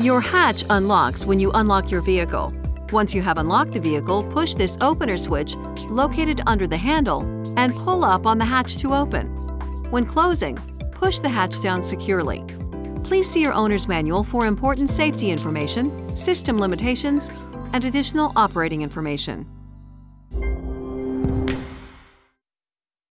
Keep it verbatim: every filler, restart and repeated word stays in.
Your hatch unlocks when you unlock your vehicle. Once you have unlocked the vehicle, push this opener switch located under the handle and pull up on the hatch to open. When closing, push the hatch down securely. Please see your owner's manual for important safety information, system limitations, and additional operating information.